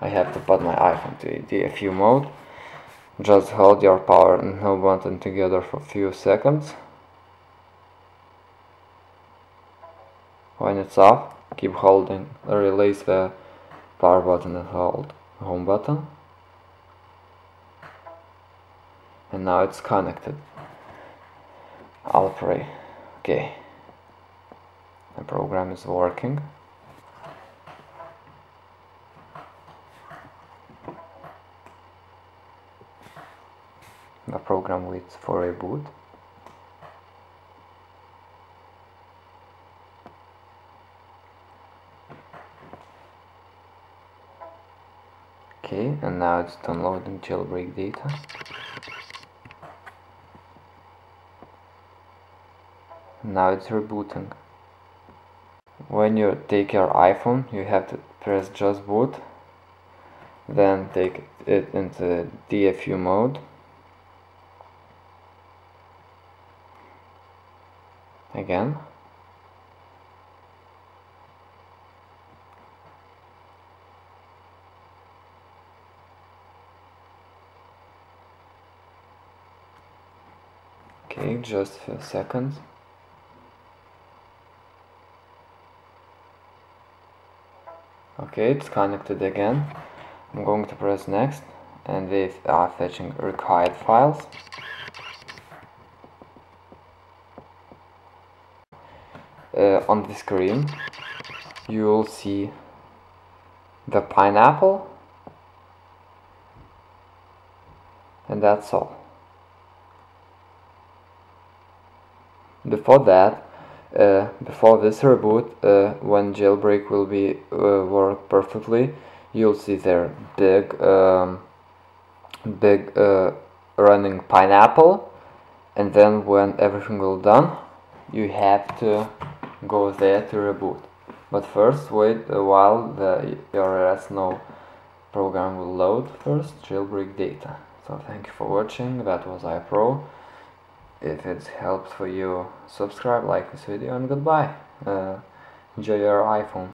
I have to put my iPhone to DFU mode. Just hold your power and home button together for a few seconds. When it's off, keep holding, release the power button and hold home button. And now it's connected. I'll pray. Okay. The program is working. The program waits for a boot. Okay, and now it's downloading jailbreak data. Now it's rebooting. When you take your iPhone, you have to press just boot, then take it into DFU mode. Again. Okay, just a few seconds. Okay, it's connected again. I'm going to press next, and we are fetching required files. On the screen you will see the pineapple, and that's all. Before that, before this reboot, when jailbreak will be work perfectly, you'll see there big running pineapple, and then when everything will done, you have to go there to reboot. But first wait a while, your redsn0w program will load first jailbreak data. So thank you for watching, that was iPro. If it's helped for you, subscribe, like this video, and goodbye. Enjoy your iPhone.